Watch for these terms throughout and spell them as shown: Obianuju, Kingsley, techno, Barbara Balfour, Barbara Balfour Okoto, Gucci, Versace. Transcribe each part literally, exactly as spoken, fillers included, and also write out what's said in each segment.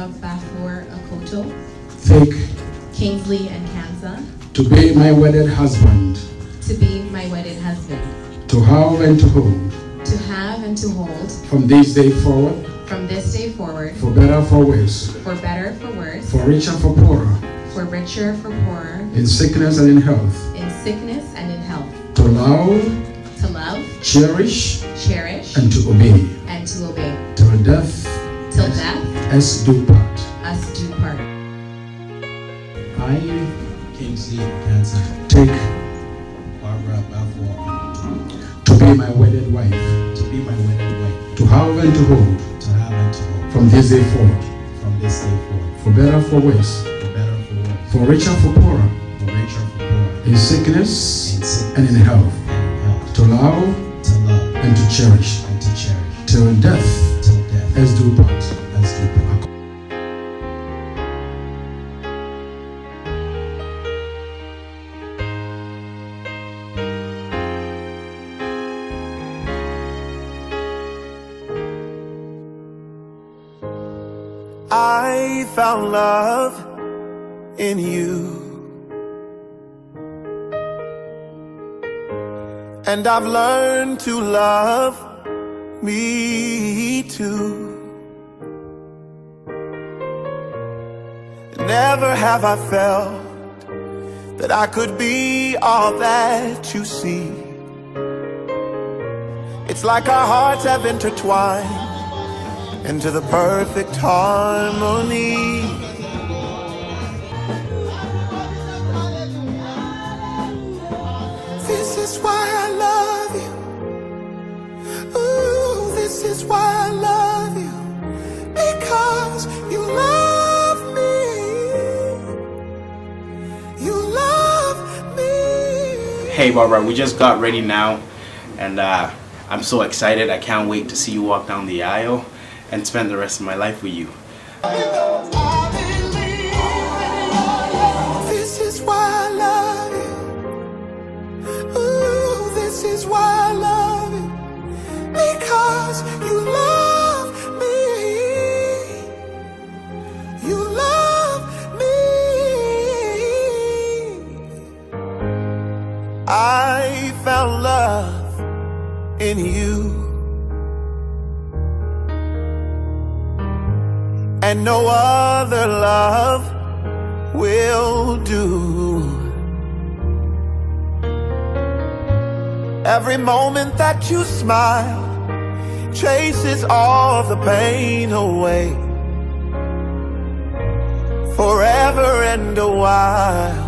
Barbara Balfour Okoto, Thick, Kingsley and Kansa, to be my wedded husband, to be my wedded husband, to have and to hold, to have and to hold, from this day forward, from this day forward, for better, for worse, for better, for worse, for richer, for poorer, for richer, for poorer, in sickness and in health, in sickness and in health, to love, to love, cherish, cherish, and to obey, and to obey, till death, till death, us do part, us do part. I, Kingsley Cancer, take Barbara Balfour, to be my wedded wife, to be my wedded wife, to have and to hold, to have and to hold, from this day forward, from this day forward, for better, for worse, for richer, for poorer, for richer, for poorer, in sickness, in sickness and in health, and health, to love, to love, and to cherish, and to cherish, till death, till death, as do part, as do part. I found love in you, and I've learned to love me too. Never have I felt that I could be all that you see. It's like our hearts have intertwined into the perfect harmony. This is why I love you. Ooh, this is why I love you. Because you love me. You love me. Hey Barbara, we just got ready now, and uh, I'm so excited. I can't wait to see you walk down the aisle and spend the rest of my life with you. This is why I love you. This is why I love you, because you love me, you love me. I found love in you, and no other love will do. Every moment that you smile chases all the pain away, forever and a while.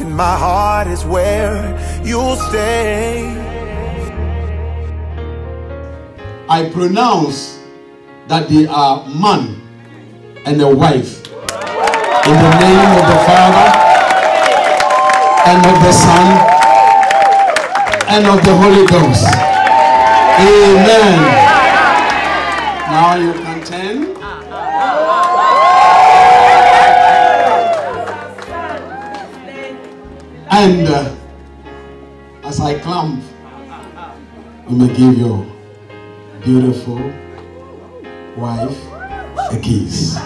In my heart is where you'll stay. I pronounce that they are man and a wife. In the name of the Father, and of the Son, and of the Holy Ghost. Amen. Now you can turn. And uh, as I clamp, you may give your beautiful wife a kiss.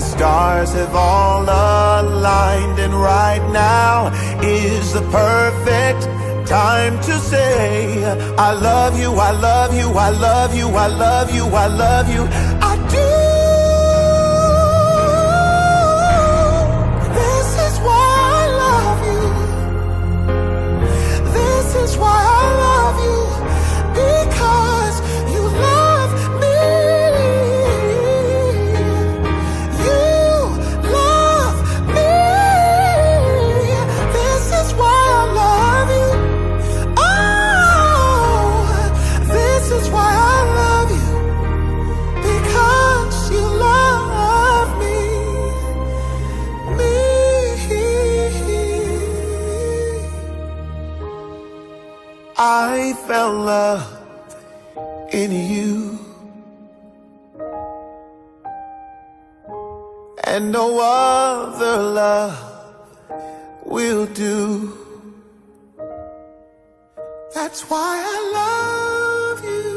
Stars have all aligned, and right now is the perfect time to say I love you, I love you, I love you, I love you, I love you, I do. This is why I love you. This is why I love you, because you love me. You love me. This is why I love you. I found love in you, and no other love will do. That's why I love you.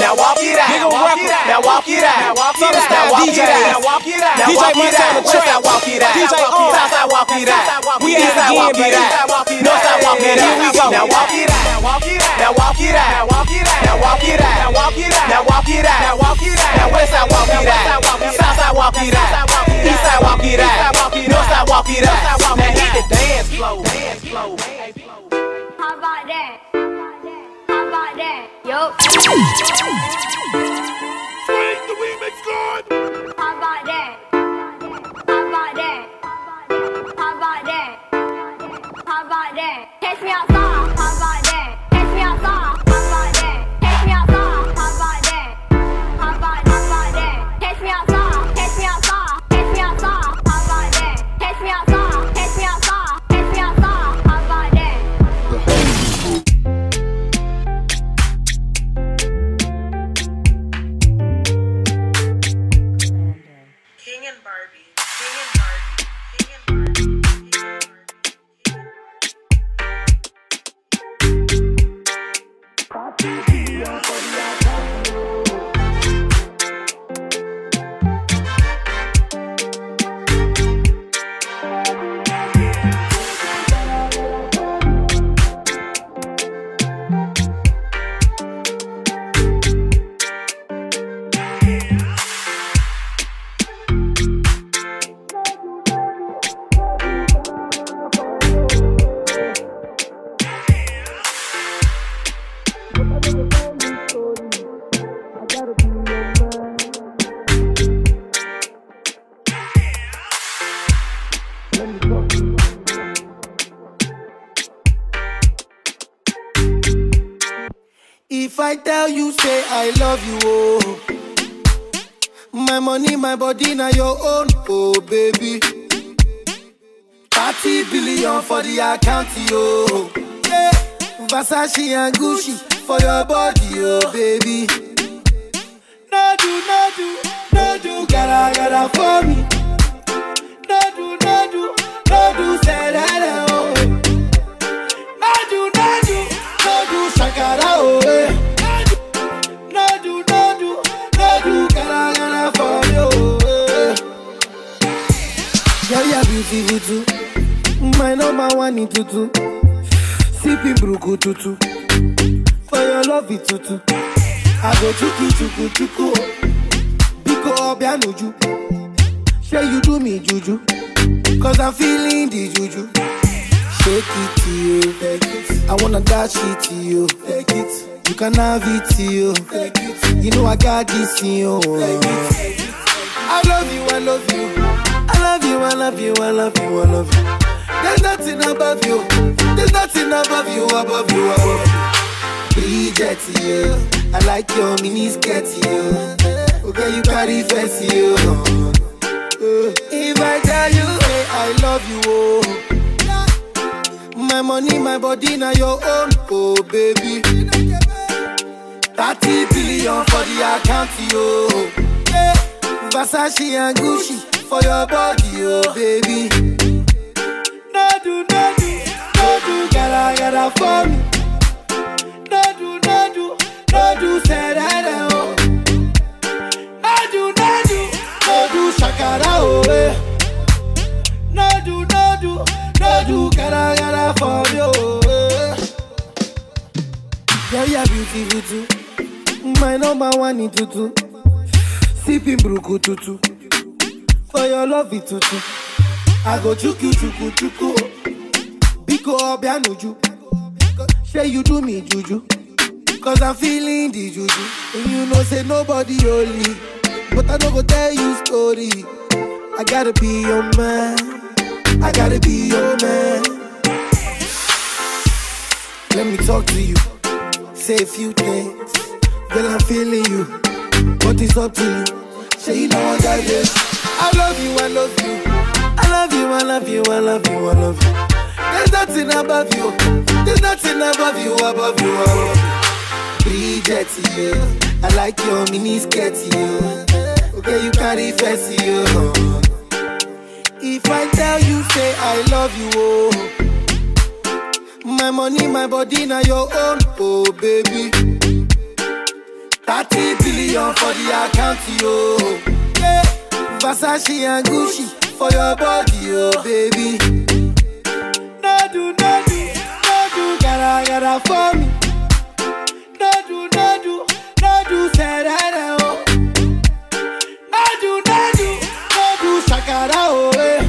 Nigga, walk it out. Now walk it out. Now walk it out. Now walk it out. Now walk it out. Now walk it out. D J on. Southside walk it out. We ain't side walk it out. Northside walk it out. Now walk it out. Now walk it out. Now walk it out. Now walk it out. Now walk it out. Now walk it out. Now walk it out. Now walk it out. Now Westside walk it out. Southside walk it out. Eastside walk it out. Northside walk it out. Now hit the dance floor. Dance floor. How about that? How about that? Yo. God. How about that? How about that? How about that? How about that? Catch me outside. How about that? Catch me outside. How about that? Catch me outside. How about that? How about that? Catch me outside. Catch me outside. Catch me outside. How about that? Catch me outside. Catch me outside. Catch me outside. How about that? I tell you, say I love you, oh. My money, my body, now your own, oh baby. Party billion for the account, oh yeah. Versace and Gucci for your body, oh baby. No do, no do, no do, gotta, gotta for me. No do, no do, no do, say that, oh. No do, no do, no do, shakara, oh eh. Tutu. My number one in tutu. Sipping bruku tutu. For your love it tutu. I go chuku chuku chuku. Biko obianuju. Sure you do me juju. Cause I'm feeling the juju. Shake it to you. Take it. I wanna dash it to you. Take it. You can have it to you. Take it. You know I got this in you. Take it. I love you, I love you. I love you, I love you, I love you, I love you. There's nothing above you. There's nothing above you, above you, above you. Bridget, you. I like your miniskirt, you. Okay, you carry fancy, you. If I tell you, hey, I love you, oh. My money, my body, now your own, oh baby. thirty billion for the account, yo. Hey, Versace and Gucci. For your body, oh baby. No do, no do, no do, gotta, gotta for me. No do, no do, no do, say that, oh. No do, no do, no do, shakara, oh eh. No do, no do, no do, gotta, gotta for me, oh eh. Yeah, yeah, beautiful too. My number one in tutu. Sipping bruku tutu. For your love it tutu. I go chuku chuku chuku. Biko obianuju. Say you do me juju. Cause I'm feeling the juju. And you know say nobody only. But I don't go tell you story. I gotta be your man. I gotta be your man. Let me talk to you. Say a few things. Girl, I'm feeling you. But it's up to you. Say you know I got this. I love you, I love you. I love you, I love you, I love you, I love you. There's nothing above you. There's nothing above you, above you, above you. Bridget, yeah. I like your miniskirt, yeah. Okay, you carry fancy, yeah. If I tell you, say I love you, oh. My money, my body, now your own, oh baby. thirty billion for the account, yo. Yeah. Versace and Gucci for your body, yo, baby. No do, no do, no do, gotta, gotta for me. No do, no do, no do, said I know. No do, no do, no do, shakara, oh, eh.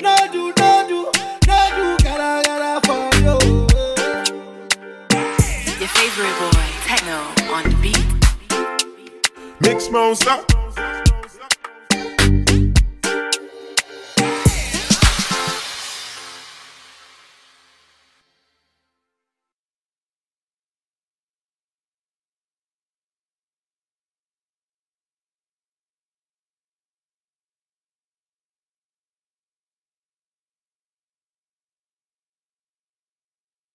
No do, no do, no do, gotta, gotta for you. Your favorite boy, Techno, on the beat. Mix Mosa.